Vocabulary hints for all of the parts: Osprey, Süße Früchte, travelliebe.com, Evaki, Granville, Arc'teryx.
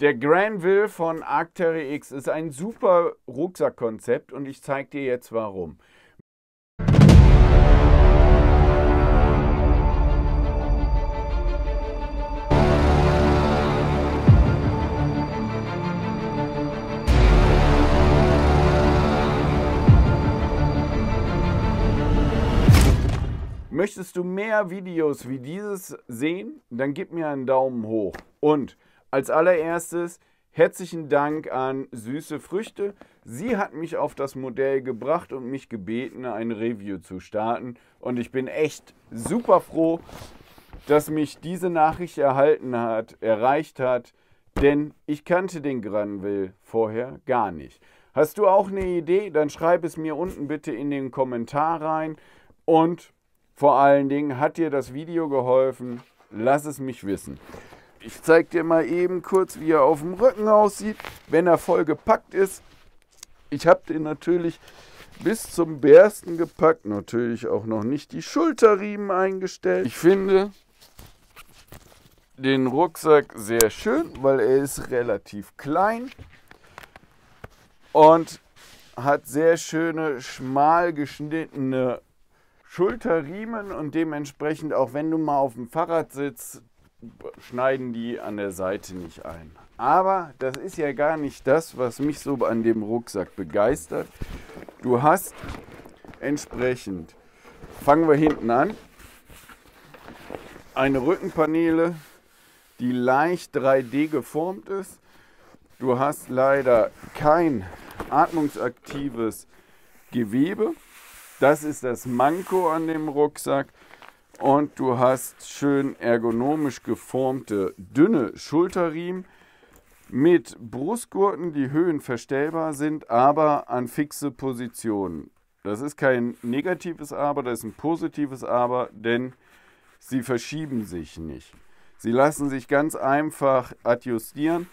Der Granville von Arc'teryx ist ein super Rucksackkonzept und ich zeige dir jetzt warum. Möchtest du mehr Videos wie dieses sehen, dann gib mir einen Daumen hoch. Und als allererstes herzlichen Dank an Süße Früchte. Sie hat mich auf das Modell gebracht und mich gebeten, ein Review zu starten. Und ich bin echt super froh, dass mich diese Nachricht erreicht hat, denn ich kannte den Granville vorher gar nicht. Hast du auch eine Idee? Dann schreib es mir unten bitte in den Kommentar rein. Und vor allen Dingen, hat dir das Video geholfen? Lass es mich wissen. Ich zeige dir mal eben kurz, wie er auf dem Rücken aussieht, wenn er voll gepackt ist. Ich habe den natürlich bis zum Bersten gepackt, natürlich auch noch nicht die Schulterriemen eingestellt. Ich finde den Rucksack sehr schön, weil er ist relativ klein und hat sehr schöne, schmal geschnittene Schulterriemen und dementsprechend, auch wenn du mal auf dem Fahrrad sitzt, schneiden die an der Seite nicht ein. Aber das ist ja gar nicht das, was mich so an dem Rucksack begeistert. Du hast entsprechend, fangen wir hinten an, eine Rückenpaneele, die leicht 3D geformt ist. Du hast leider kein atmungsaktives Gewebe. Das ist das Manko an dem Rucksack. Und du hast schön ergonomisch geformte, dünne Schulterriemen mit Brustgurten, die höhenverstellbar sind, aber an fixe Positionen. Das ist kein negatives Aber, das ist ein positives Aber, denn sie verschieben sich nicht. Sie lassen sich ganz einfach adjustieren,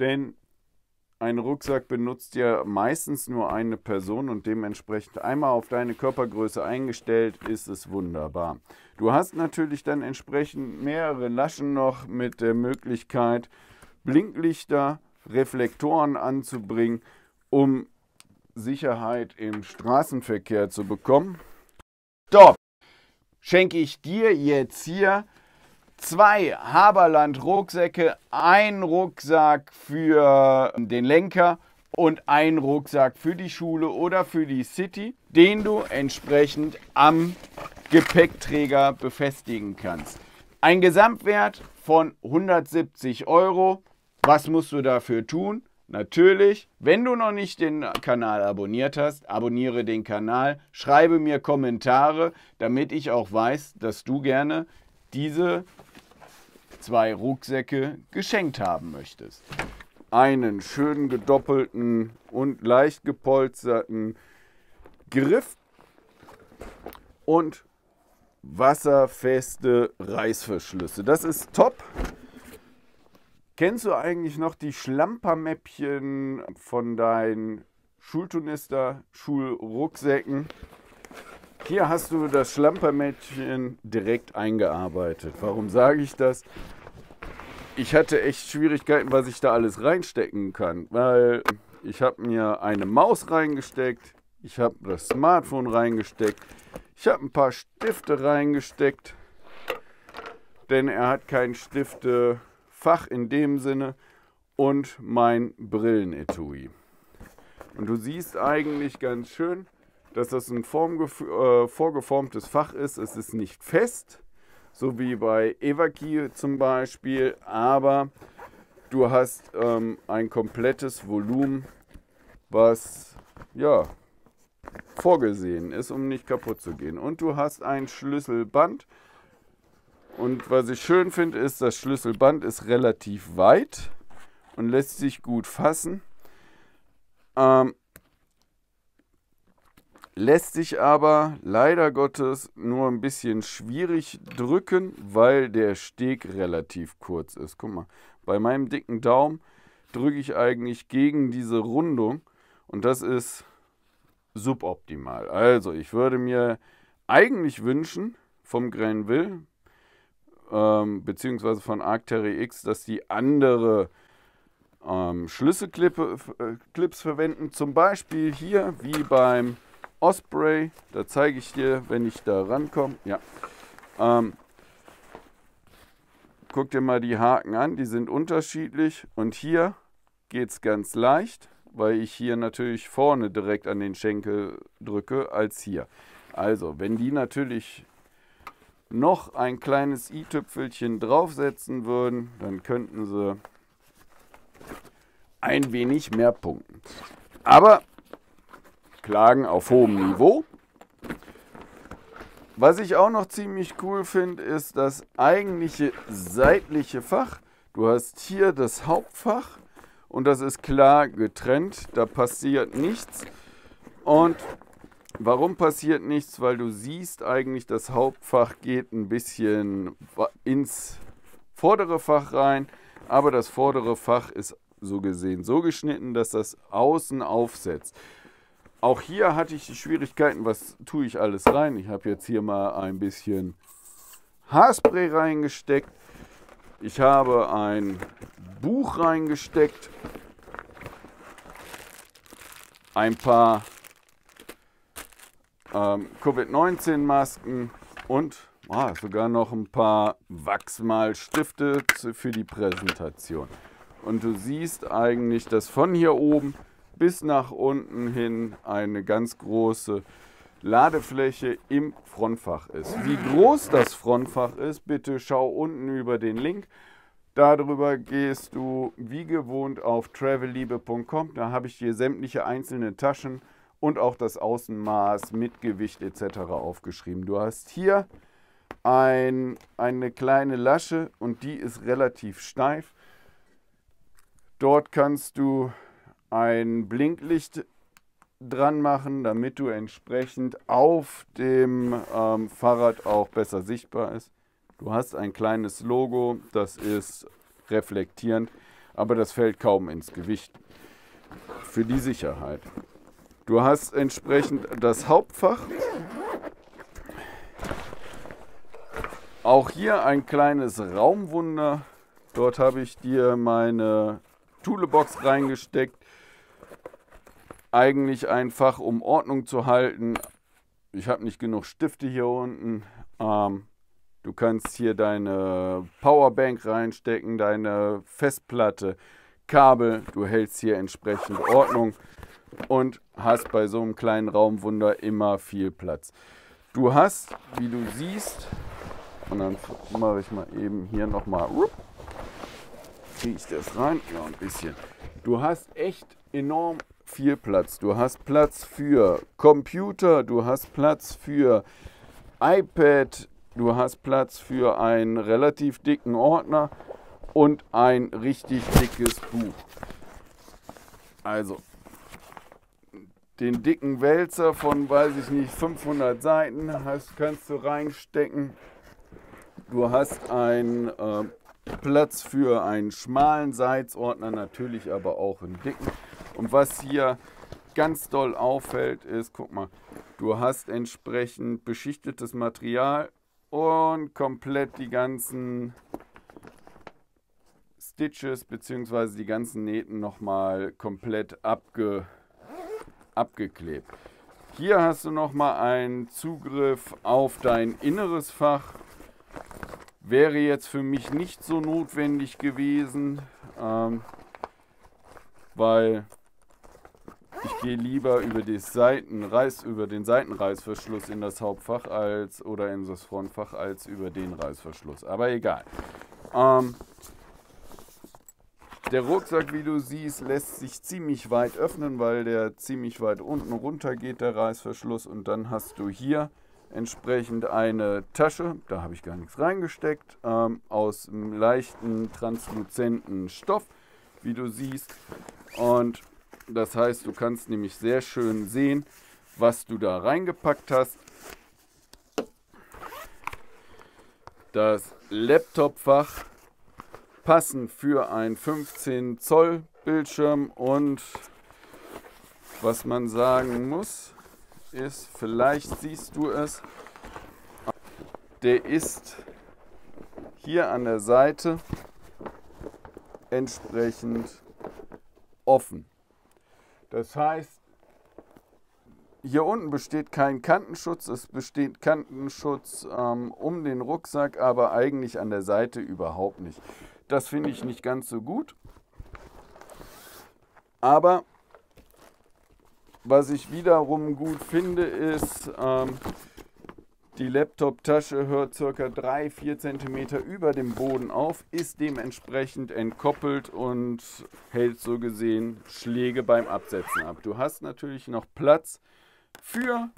denn ein Rucksack benutzt ja meistens nur eine Person und dementsprechend einmal auf deine Körpergröße eingestellt, ist es wunderbar. Du hast natürlich dann entsprechend mehrere Laschen noch mit der Möglichkeit, Blinklichter, Reflektoren anzubringen, um Sicherheit im Straßenverkehr zu bekommen. Stopp! Schenke ich dir jetzt hier zwei Haberland-Rucksäcke, ein Rucksack für den Lenker und ein Rucksack für die Schule oder für die City, den du entsprechend am Gepäckträger befestigen kannst. Ein Gesamtwert von 170 Euro. Was musst du dafür tun? Natürlich, wenn du noch nicht den Kanal abonniert hast, abonniere den Kanal, schreibe mir Kommentare, damit ich auch weiß, dass du gerne diese zwei Rucksäcke geschenkt haben möchtest. Einen schön gedoppelten und leicht gepolsterten Griff und wasserfeste Reißverschlüsse. Das ist top. Kennst du eigentlich noch die Schlampermäppchen von deinen Schulturnister-Schulrucksäcken? Hier hast du das Schlampermäppchen direkt eingearbeitet. Warum sage ich das? Ich hatte echt Schwierigkeiten, was ich da alles reinstecken kann, weil ich habe mir eine Maus reingesteckt, ich habe das Smartphone reingesteckt, ich habe ein paar Stifte reingesteckt, denn er hat kein Stiftefach in dem Sinne, und mein Brillenetui. Und du siehst eigentlich ganz schön, dass das ein vorgeformtes Fach ist. Es ist nicht fest, so wie bei Evaki zum Beispiel, aber du hast ein komplettes Volumen, was ja vorgesehen ist, um nicht kaputt zu gehen. Und du hast ein Schlüsselband. Und was ich schön finde, ist, das Schlüsselband ist relativ weit und lässt sich gut fassen. Lässt sich aber leider Gottes nur ein bisschen schwierig drücken, weil der Steg relativ kurz ist. Guck mal, bei meinem dicken Daumen drücke ich eigentlich gegen diese Rundung und das ist suboptimal. Also ich würde mir eigentlich wünschen vom Granville beziehungsweise von Arc'teryx, dass die andere Schlüsselclips verwenden. Zum Beispiel hier wie beim Osprey. Da zeige ich dir, wenn ich da rankomme. Ja. Guck dir mal die Haken an, die sind unterschiedlich und hier geht es ganz leicht, weil ich hier natürlich vorne direkt an den Schenkel drücke als hier. Also wenn die natürlich noch ein kleines i-Tüpfelchen draufsetzen würden, dann könnten sie ein wenig mehr punkten. Aber Klagen auf hohem Niveau. Was ich auch noch ziemlich cool finde, ist das eigentliche seitliche Fach. Du hast hier das Hauptfach und das ist klar getrennt, da passiert nichts. Und warum passiert nichts? Weil du siehst eigentlich, das Hauptfach geht ein bisschen ins vordere Fach rein, aber das vordere Fach ist so gesehen so geschnitten, dass das außen aufsetzt. Auch hier hatte ich die Schwierigkeiten, was tue ich alles rein? Ich habe jetzt hier mal ein bisschen Haarspray reingesteckt. Ich habe ein Buch reingesteckt. Ein paar Covid-19-Masken und sogar noch ein paar Wachsmalstifte für die Präsentation. Und du siehst eigentlich, dass von hier oben bis nach unten hin eine ganz große Ladefläche im Frontfach ist. Wie groß das Frontfach ist, bitte schau unten über den Link. Darüber gehst du wie gewohnt auf travelliebe.com. Da habe ich dir sämtliche einzelnen Taschen und auch das Außenmaß mit Gewicht etc. aufgeschrieben. Du hast hier eine kleine Lasche und die ist relativ steif. Dort kannst du ein Blinklicht dran machen, damit du entsprechend auf dem Fahrrad auch besser sichtbar ist. Du hast ein kleines Logo, das ist reflektierend, aber das fällt kaum ins Gewicht für die Sicherheit. Du hast entsprechend das Hauptfach. Auch hier ein kleines Raumwunder. Dort habe ich dir meine Toolbox reingesteckt. Eigentlich einfach, um Ordnung zu halten. Ich habe nicht genug Stifte hier unten. Du kannst hier deine Powerbank reinstecken, deine Festplatte, Kabel. Du hältst hier entsprechend Ordnung und hast bei so einem kleinen Raumwunder immer viel Platz. Du hast, wie du siehst, und dann mache ich mal eben hier nochmal, kriege ich das rein? Ja, ein bisschen. Du hast echt enorm viel Platz. Du hast Platz für Computer, du hast Platz für iPad, du hast Platz für einen relativ dicken Ordner und ein richtig dickes Buch. Also den dicken Wälzer von, weiß ich nicht, 500 Seiten kannst du reinstecken. Du hast einen Platz für einen schmalen Seitordner, natürlich aber auch einen dicken. Und was hier ganz doll auffällt ist, guck mal, du hast entsprechend beschichtetes Material und komplett die ganzen Stitches bzw. die ganzen Nähten nochmal komplett abgeklebt. Hier hast du nochmal einen Zugriff auf dein inneres Fach. Wäre jetzt für mich nicht so notwendig gewesen, weil ich gehe lieber über den Seitenreißverschluss in das Hauptfach oder in das Frontfach als über den Reißverschluss. Aber egal. Der Rucksack, wie du siehst, lässt sich ziemlich weit öffnen, weil der ziemlich weit unten runter geht, der Reißverschluss. Und dann hast du hier entsprechend eine Tasche, da habe ich gar nichts reingesteckt, aus einem leichten, transluzenten Stoff, wie du siehst. Und das heißt, du kannst nämlich sehr schön sehen, was du da reingepackt hast. Das Laptopfach, passend für einen 15 Zoll Bildschirm, und was man sagen muss ist, vielleicht siehst du es, der ist hier an der Seite entsprechend offen. Das heißt, hier unten besteht kein Kantenschutz, es besteht Kantenschutz um den Rucksack, aber eigentlich an der Seite überhaupt nicht. Das finde ich nicht ganz so gut. Aber was ich wiederum gut finde, ist, die Laptop-Tasche hört ca. 3-4 cm über dem Boden auf, ist dementsprechend entkoppelt und hält so gesehen Schläge beim Absetzen ab. Du hast natürlich noch Platz für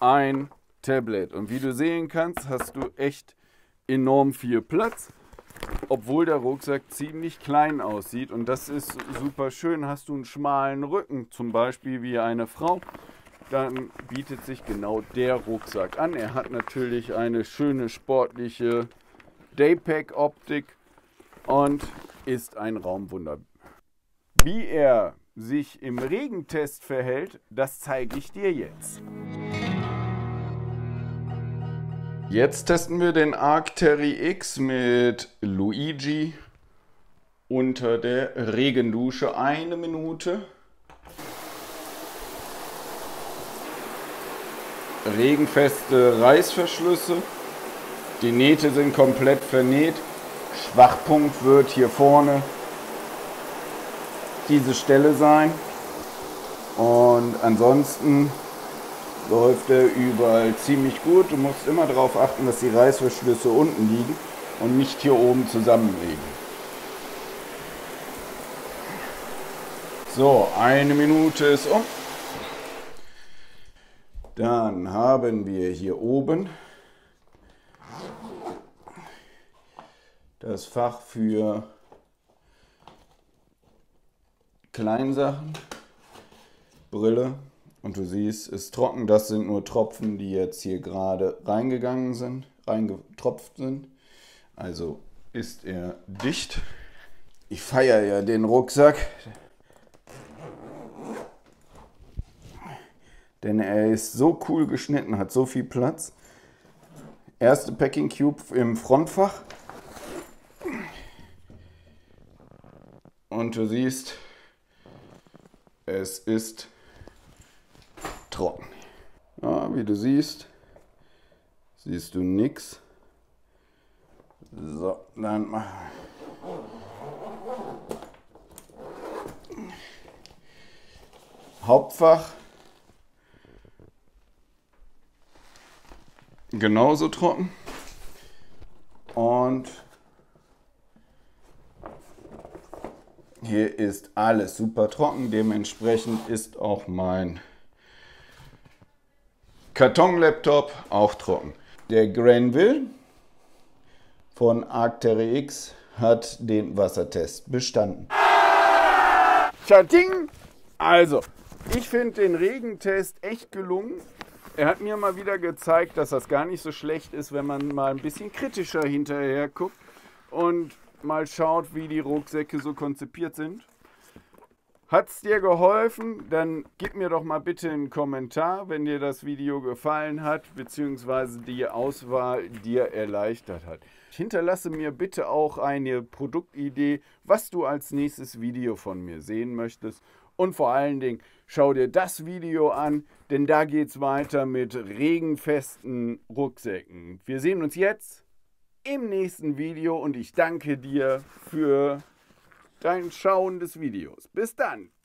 ein Tablet. Und wie du sehen kannst, hast du echt enorm viel Platz, obwohl der Rucksack ziemlich klein aussieht. Und das ist super schön. Hast du einen schmalen Rücken, zum Beispiel wie eine Frau, dann bietet sich genau der Rucksack an. Er hat natürlich eine schöne sportliche Daypack-Optik und ist ein Raumwunder. Wie er sich im Regentest verhält, das zeige ich dir jetzt. Jetzt testen wir den Arc'teryx mit Luigi unter der Regendusche 1 Minute. Regenfeste Reißverschlüsse, die Nähte sind komplett vernäht, Schwachpunkt wird hier vorne diese Stelle sein und ansonsten läuft er überall ziemlich gut. Du musst immer darauf achten, dass die Reißverschlüsse unten liegen und nicht hier oben zusammenlegen. So, 1 Minute ist um. Dann haben wir hier oben das Fach für Kleinsachen, Brille, und du siehst, ist trocken. Das sind nur Tropfen, die jetzt hier gerade reingegangen sind, reingetropft sind. Also ist er dicht. Ich feiere ja den Rucksack, denn er ist so cool geschnitten, hat so viel Platz. Erste Packing Cube im Frontfach. Und du siehst, es ist trocken. Ja, wie du siehst, siehst du nichts. So, dann machen wir. Hauptfach. Genauso trocken und hier ist alles super trocken, dementsprechend ist auch mein Karton-Laptop auch trocken. Der Granville von Arc'teryx hat den Wassertest bestanden. Tschading! Also, ich finde den Regentest echt gelungen. Er hat mir mal wieder gezeigt, dass das gar nicht so schlecht ist, wenn man mal ein bisschen kritischer hinterher guckt und mal schaut, wie die Rucksäcke so konzipiert sind. Hat es dir geholfen? Dann gib mir doch mal bitte einen Kommentar, wenn dir das Video gefallen hat, beziehungsweise die Auswahl dir erleichtert hat. Hinterlasse mir bitte auch eine Produktidee, was du als nächstes Video von mir sehen möchtest. Und vor allen Dingen, schau dir das Video an, denn da geht's weiter mit regenfesten Rucksäcken. Wir sehen uns jetzt im nächsten Video und ich danke dir für dein Schauen des Videos. Bis dann!